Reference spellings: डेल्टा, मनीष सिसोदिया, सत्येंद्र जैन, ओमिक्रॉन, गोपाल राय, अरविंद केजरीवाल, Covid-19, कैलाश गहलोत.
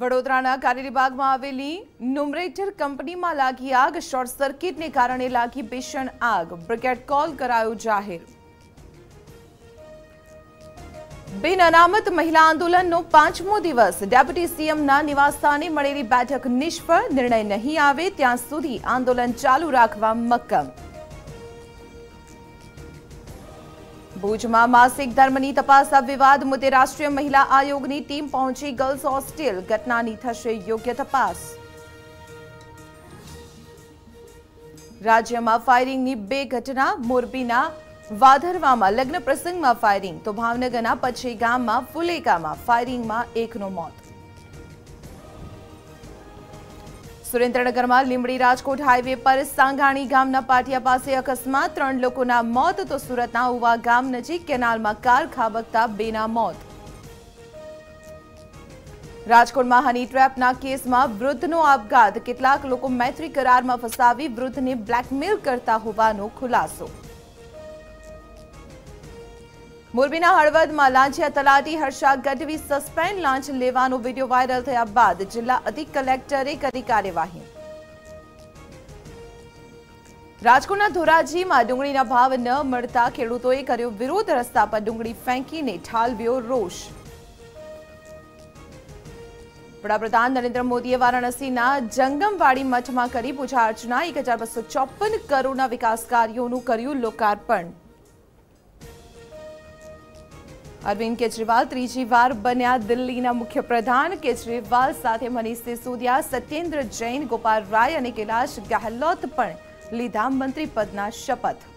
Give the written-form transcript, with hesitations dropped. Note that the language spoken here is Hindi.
વડોદરાના કારેલીબાગમાં આવેલી ન્યુમરેટર કંપનીમાં લાગી આગ। શોર્ટ સર્કિટને કારણે લાગી ભીષણ આગ। બ્રિગેડ કોલ કરાયો જાહેર। બિન અનામત મહિલા આંદોલનનો 5મો દિવસ। ડેપ્યુટી સીએમના નિવાસસ્થાને મળેલી બેઠક નિષ્ફળ। નિર્ણય નહીં આવે ત્યાં સુધી આંદોલન ચાલુ રાખવા મક્કમ। भुजमा मासिक धर्मनी तपास विवाद मुद्दे राष्ट्रीय महिला आयोग की टीम पहुंची गर्ल्स हॉस्टेल। घटना की थशे योग्य तपास। राज्य में फायरिंग की बे घटना। मोरबी वाधरवा में लग्न प्रसंग में फायरिंग तो भावनगर पछी गाम में फुलेका में फायरिंग में एक नो मौत। सुरेन्द्रनगर में लींबड़ी राजकोट हाईवे पर सांगाणी गामना पाटिया पास अकस्मात। 3 लोगों मौत तो सूरतना उवा गाम नजीक केनाल में कार खाबकता 2 मौत। राजकोट में हनी ट्रेपना केस में वृद्धनो अपघात। केटलाक लोग मैत्री करार में फसावी वृद्ध ने ब्लेकमेल करता होવાનો खुलासो। मोरबीना हळवद में लांचिया तलाटी हर्षा गढ़वी सस्पेन्ड। लांच लेवानो वीडियो वायरल थया बाद जिला अधीक कलेक्टरे करी कार्यवाही। राजकोटना धोराजी में डुंगळीना भाव न मळता खेडूतोए कर्यो विरोध। रस्ता पर डुंगळी फेंकीने ठालव्यो रोष। वडाप्रधान नरेंद्र मोदीए वाराणसीना जंगमवाड़ी मठ में करी पूजा अर्चना। 1254 करोड़ना विकास कार्योनुं कर्युं लोकार्पण। अरविंद केजरीवाल तीजी वार बन्या दिल्लीना मुख्य प्रधान। केजरीवाल साथे मनीष सिसोदिया, सत्येंद्र जैन, गोपाल राय और कैलाश गहलोत पण लीधा मंत्री पदना शपथ।